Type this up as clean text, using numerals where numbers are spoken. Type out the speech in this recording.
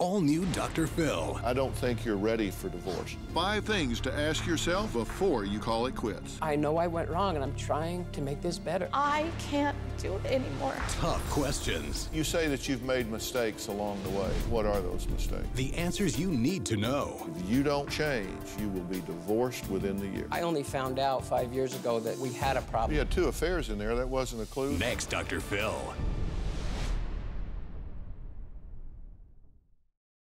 All new Dr. Phil. I don't think you're ready for divorce. 5 things to ask yourself before you call it quits. I know I went wrong, and I'm trying to make this better. I can't do it anymore. Tough questions. You say that you've made mistakes along the way. What are those mistakes? The answers you need to know. If you don't change, you will be divorced within the year. I only found out 5 years ago that we had a problem. You had 2 affairs in there. That wasn't a clue. Next, Dr. Phil.